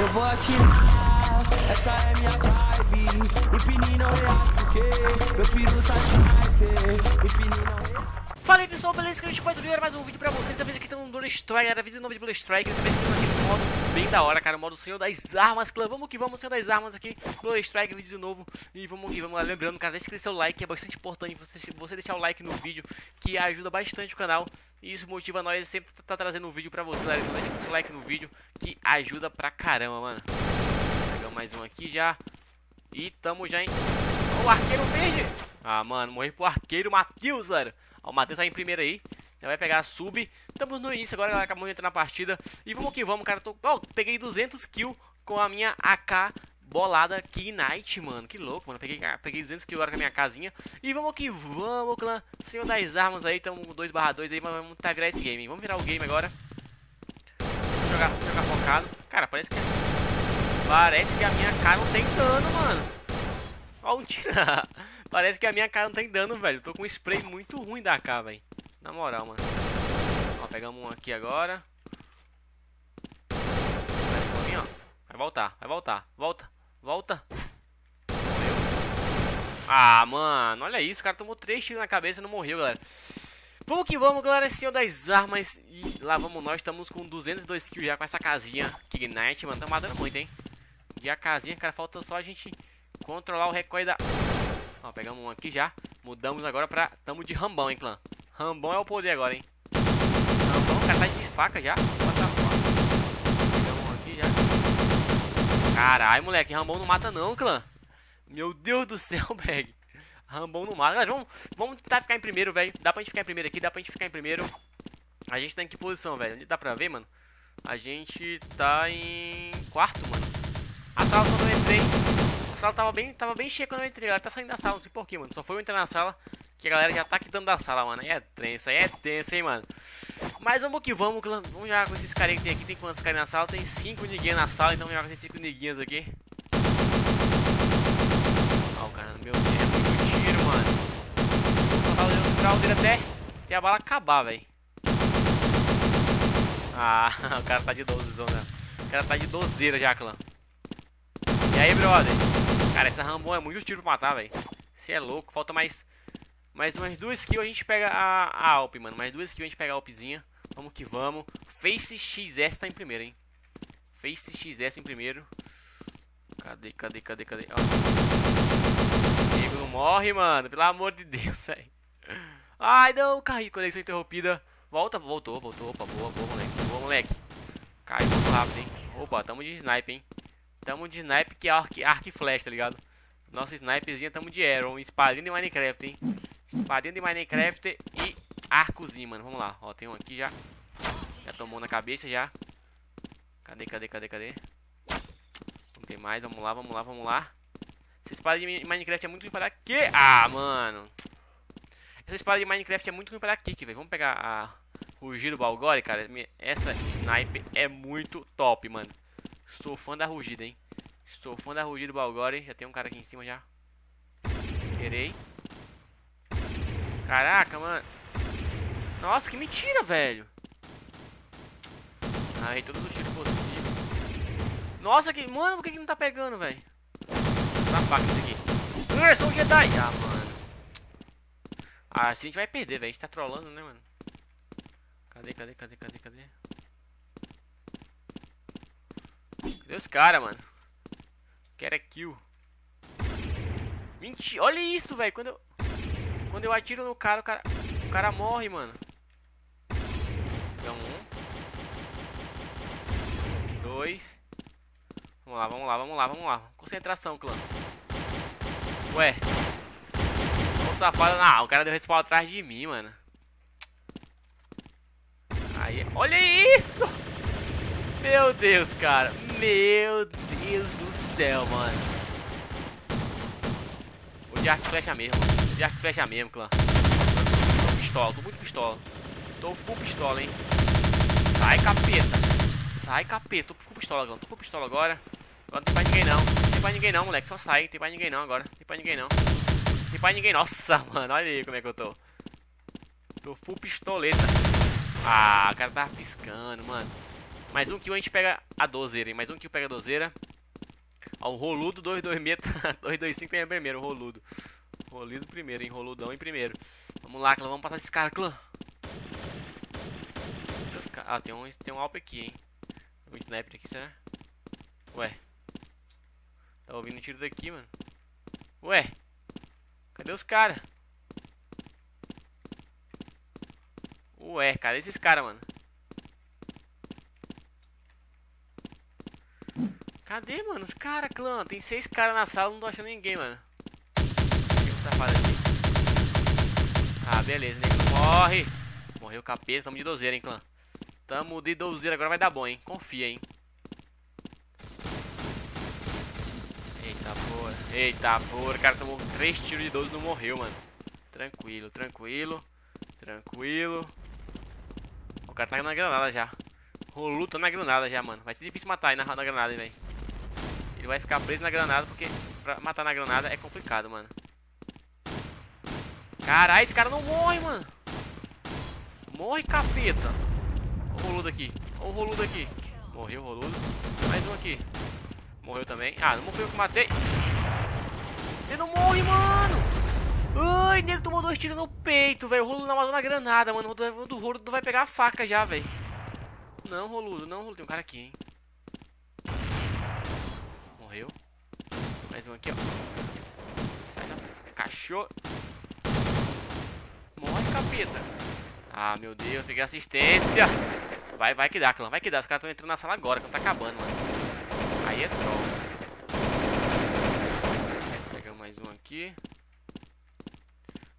Eu vou atirar, essa é minha vibe. E Pini não reage porque meu piru tá sniper. E Pini não reage. Fala aí pessoal, beleza? Que a gente vai ver mais um vídeo pra vocês. Dessa vez aqui estamos no Blood Strike, era vez em nome de Blood Strike. Dessa vez aqui estamos aqui no modo bem da hora, cara. O modo Senhor das Armas, clã. Vamos que vamos, Senhor das Armas aqui. Blood Strike, vídeo novo. E vamos lá. Lembrando, cara, deixa seu like, é bastante importante você deixar o like no vídeo, que ajuda bastante o canal. E isso motiva nós sempre tá trazendo um vídeo pra vocês, galera. Então deixa seu like no vídeo, que ajuda pra caramba, mano. Pegamos mais um aqui já. E tamo já em... Ó, o Arqueiro Verde! Ah, mano, morri pro Arqueiro Matheus, galera. Ó, o Matheus tá em primeiro aí. Já vai pegar a sub. Estamos no início agora, galera. Acabou de entrar na partida. E vamos que vamos, cara. Peguei 200 kills com a minha AK bolada Knight, mano. Que louco, mano. Peguei 200 kills agora com a minha casinha. E vamos que vamos, clã. Senhor das Armas aí. Tamo 2/2 aí. Mas vamos tentar virar esse game. Vamos virar o game agora. Jogar focado. Cara, parece que a minha AK não tem dano, mano. Ó, um tiro. Parece que a minha cara não tem dano, velho. Tô com um spray muito ruim da AK, velho. Na moral, mano. Ó, pegamos um aqui agora. Vai vir, ó. Vai voltar. Volta. Morreu. Ah, mano. Olha isso. O cara tomou 3 tiros na cabeça e não morreu, galera. Vamos que vamos, galera. Esse é o Senhor das Armas. E lá vamos nós. Estamos com 202 kills já com essa casinha. Knight, mano. Tá matando muito, hein. E a casinha, cara. Falta só a gente controlar o recoil da... Ó, pegamos um aqui já. Mudamos agora pra... Tamo de Rambão, hein, clã. Rambão é o poder agora, hein. Rambão, cara, tá de faca já. Pegamos um aqui já. Caralho, moleque. Rambão não mata não, clã. Meu Deus do céu, bag. Rambão não mata. Mas vamos tentar ficar em primeiro, velho. Dá pra gente ficar em primeiro aqui. A gente tá em que posição, velho? Dá pra ver, mano? A gente tá em... quarto, mano. A sala quando eu entrei... A sala tava bem cheia quando eu entrei, ela tá saindo da sala, não sei porquê, mano. Só foi eu entrar na sala que a galera já tá quitando da sala, mano. É tenso, hein, mano. Mas vamos que vamos, vamos jogar com esses caras que tem aqui. Tem quantos caras na sala? Tem 5 niguinhas na sala, então vamos jogar com esses 5 niguinhas aqui. Ó, o cara, meu Deus, é muito tiro, mano. Vou botar o grau dele até a bala acabar, velho. Ah, o cara tá de 12, né? O cara tá de 12 já, clã. E aí, brother? Cara, essa Rambon é muito tiro pra matar, velho. Você é louco. Falta mais umas 2 kills a gente pega a Alp, mano. Mais 2 kills a gente pega a Alpzinha. Vamos que vamos. Face XS tá em primeiro, hein. Face XS em primeiro. Cadê? Ó. O amigo não morre, mano. Pelo amor de Deus, velho. Ai, não. Caiu. Conexão interrompida. Voltou. Opa, boa, moleque. Caiu muito rápido, hein. Opa, tamo de sniper, hein. Tamo de snipe, que é arco e flecha, tá ligado? Nossa snipezinha, tamo de arrow. Espadinha de Minecraft, hein? Espadinha de Minecraft e arcozinho, mano. Vamos lá. Ó, tem um aqui já. Já tomou na cabeça, já. Cadê? Não tem mais. Vamos lá. Essa espada de Minecraft é muito ruim pra quê? Ah, mano. Essa espada de Minecraft é muito ruim pra kick, velho. Vamos pegar a rugir do Balgore, cara. Essa snipe é muito top, mano. Sou fã da rugida, hein. Sou fã da rugida do Balgore. Já tem um cara aqui em cima já. Querei. Caraca, mano. Nossa, que mentira, velho. Ah, errei todos os tiros possíveis. Nossa, que... Mano, por que não tá pegando, velho? Tá faca isso aqui. Eu sou um Jedi. Ah, mano. Ah, assim a gente vai perder, velho. A gente tá trollando, né, mano. Cadê? Cadê os caras, mano? Quero é kill. Mentira. Olha isso, velho. Quando eu atiro no cara, o cara morre, mano. Então, 1, 2. Vamos lá. Concentração, clã. Ué. O safado. Ah, o cara deu respawn atrás de mim, mano. Aí, olha isso! Meu Deus, cara. Meu Deus do céu, mano. Vou de arco e flecha mesmo. Clã. Tô pistola, tô muito pistola. Tô full pistola, hein. Sai, capeta. Tô full pistola, clã. Tô full pistola agora. Agora não tem pra ninguém, não. Moleque. Só sai. Não tem pra ninguém, não. Nossa, mano. Olha aí como é que eu tô. Tô full pistoleta. Ah, o cara tava piscando, mano. Mais um kill a gente pega a dozeira, hein? Mais um kill pega a dozeira. Ó, o roludo 226, tá? 225 é primeiro, o roludo. Rolido primeiro, hein? Roludão em primeiro. Vamos lá, clã. Vamos passar esse cara, clã. Ah, tem um Alp aqui, hein? Tem um sniper aqui, será? Ué. Tá ouvindo o tiro daqui, mano. Ué. Cadê os caras? Ué, cadê esses caras, mano? Cadê, mano? Os caras, clã. Tem 6 caras na sala, não tô achando ninguém, mano. Ah, beleza, né? Morre! Morreu o capeta, tamo de dozeira, hein, clã. Tamo de dozeira, agora vai dar bom, hein? Confia, hein? Eita porra, eita porra. O cara tomou 3 tiros de 12 e não morreu, mano. Tranquilo, tranquilo. Tranquilo. O cara tá na granada já. Rolu tá na granada já, mano. Vai ser difícil matar ele na granada, velho. Ele vai ficar preso na granada, porque pra matar na granada é complicado, mano. Caralho, esse cara não morre, mano. Morre, capeta. Olha o roludo aqui. Olha o roludo aqui. Morreu o roludo. Mais um aquri. Morreu também. Ah, não morreu que eu matei. Você não morre, mano. Ai, nego tomou 2 tiros no peito, velho. O roludo não matou na granada, mano. O do roludo vai pegar a faca já, velho. Não, roludo. Não, roludo. Tem um cara aqui, hein. Morreu. Mais um aqui, ó. Sai da cachorro. Morre, capeta. Ah, meu Deus, peguei assistência. Vai, vai que dá, clã, vai que dá. Os caras estão entrando na sala agora, quando tá acabando, mano. Aí é troll. Pegamos mais um aqui.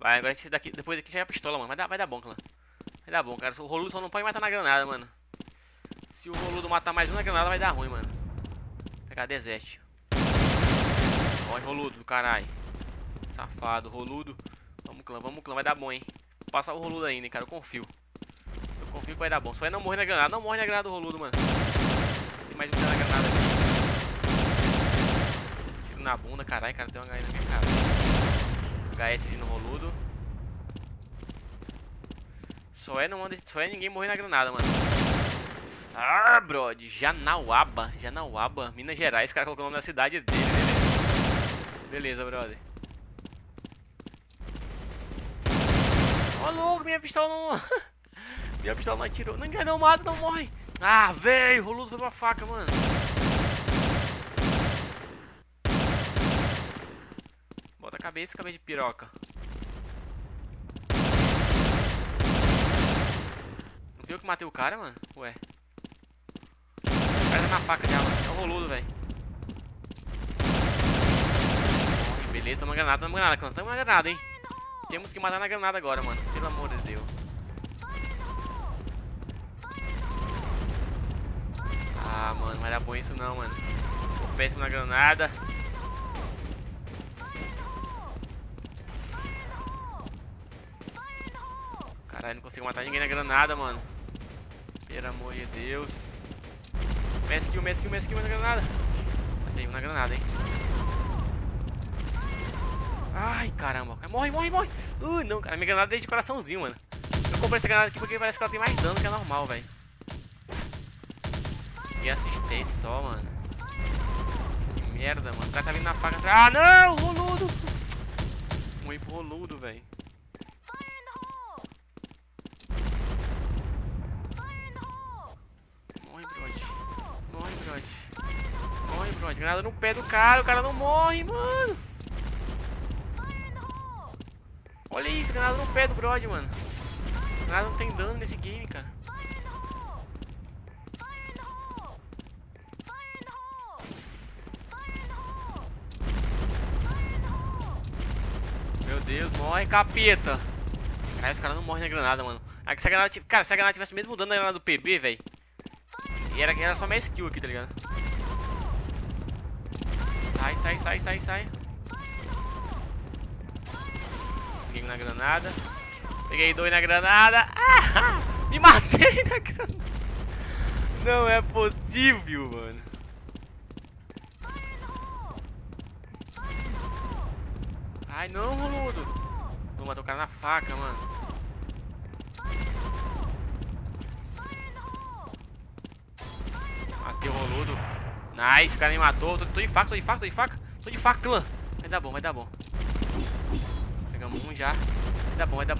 Vai, agora a gente daqui, depois daqui já é a pistola, mano. Vai dar bom, clã. Vai dar bom, cara. O roludo só não pode matar na granada, mano. Se o roludo matar mais um na granada, vai dar ruim, mano. Pegar deserto. Ó, roludo do caralho. Safado, roludo. Vamos, clã, vai dar bom, hein. Vou passar o roludo ainda, hein, cara, eu confio. Eu confio que vai dar bom, só aí não morre na granada. Não morre na granada do roludo, mano. Tem mais um cara na granada aqui. Tiro na bunda, caralho, cara, tem uma HE na minha cara. HS no roludo. Só é ninguém morrer na granada, mano. Ah, bro, de Janauaba. Janauaba, Minas Gerais, cara colocou o nome da cidade dele, beleza. Beleza, brother. Ô, louco, minha pistola não... Minha pistola não atirou. Não, não mata, não morre. Ah, velho, o roludo foi pra faca, mano. Bota a cabeça, cabeça de piroca. Não viu que matei o cara, mano? Ué. O cara tá na faca já, mano. É o roludo, velho. Beleza, tamo granada, clã. Tamo na granada, hein. Temos que matar na granada agora, mano. Pelo amor de Deus. Ah, mano, não era bom isso não, mano. Tô péssimo na granada. Caralho, não consigo matar ninguém na granada, mano. Pelo amor de Deus. Mesquil na granada. Matei um na granada, hein. Ai, caramba. Morre, morre, morre. Não, cara. Minha granada é de coraçãozinho, mano. Eu comprei essa granada aqui porque parece que ela tem mais dano que é normal, velho. Que assistência só, mano. Que merda, mano. O cara tá vindo na faca atrás. Ah, não! Roludo! Ruim pro roludo, velho. Morre, brode. Morre, brode. Morre, brode. Granada no pé do cara. O cara não morre, mano. Olha isso, granada no pé do brode, mano. Granada não tem dano nesse game, cara. Meu Deus, morre, capeta. Cara, os caras não morrem na granada, mano. Aqui, se a granada, cara, se a granada tivesse mesmo dano na granada do PB, velho. E era só minha skill aqui, tá ligado? Sai, sai, sai, sai, sai. Peguei na granada. Peguei 2 na granada. Ah, me matei na granada. Não é possível, mano. Ai, não, roludo. Vou matar o cara na faca, mano. Matei o roludo. Nice, o cara me matou. Tô de faca, clã. Vai dar bom. Pegamos um já. Vai dar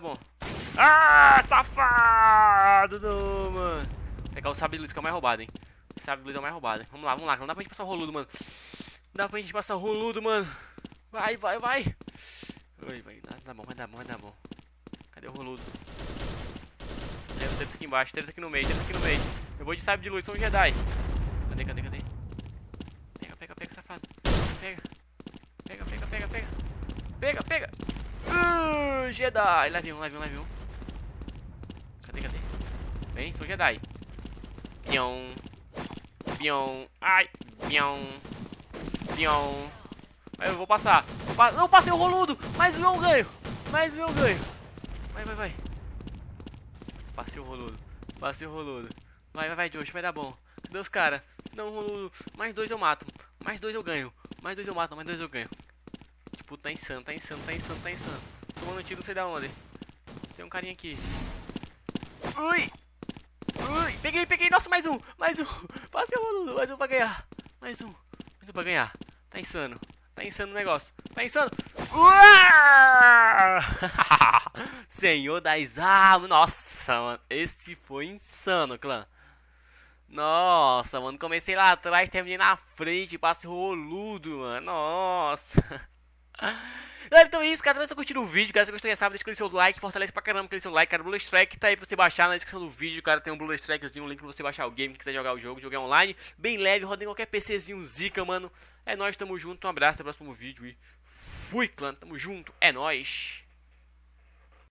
bom. Ah, safado, não, mano. Pegar o sabre de luz que é o mais roubado, hein. O sabre de luz é o mais roubado. Vamos lá. Não dá pra gente passar o roludo, mano. Vai. Vai. Vai dar bom. Cadê o roludo? Treta aqui embaixo, treta aqui no meio. Eu vou de sabre de luz, sou um Jedi. Cadê? Pega, safado. Pega. Jedi. Leve um. Cadê? Vem, sou Jedi. Pion. Ai. Pion. Eu vou passar. Não, passei o roludo. Mais um eu ganho. Vai. Passei o roludo. Vai, Josh, vai dar bom. Cadê os caras? Não, roludo. Mais dois eu ganho. Tipo, tá insano. Tomando um tiro, não sei da onde. Tem um carinha aqui. Ui! Peguei. Nossa, mais um. Passei o roludo. Mais um pra ganhar. Tá insano o negócio. Senhor das Armas. Nossa, mano. Esse foi insano, clã. Nossa, mano. Comecei lá atrás, terminei na frente. Passei roludo, mano. Nossa. Galera, então é isso, cara. Se você curtiu o vídeo, cara, se você gostou, já sabe, deixa aquele seu like, fortalece pra caramba aquele seu like, cara. Blood Strike tá aí pra você baixar na descrição do vídeo, cara. Tem um Blood Strikezinho, um link pra você baixar o game, que quiser jogar o jogo, jogar online, bem leve, roda em qualquer PCzinho zica, mano. É nóis, tamo junto, um abraço, até o próximo vídeo e fui, clã, tamo junto, é nóis.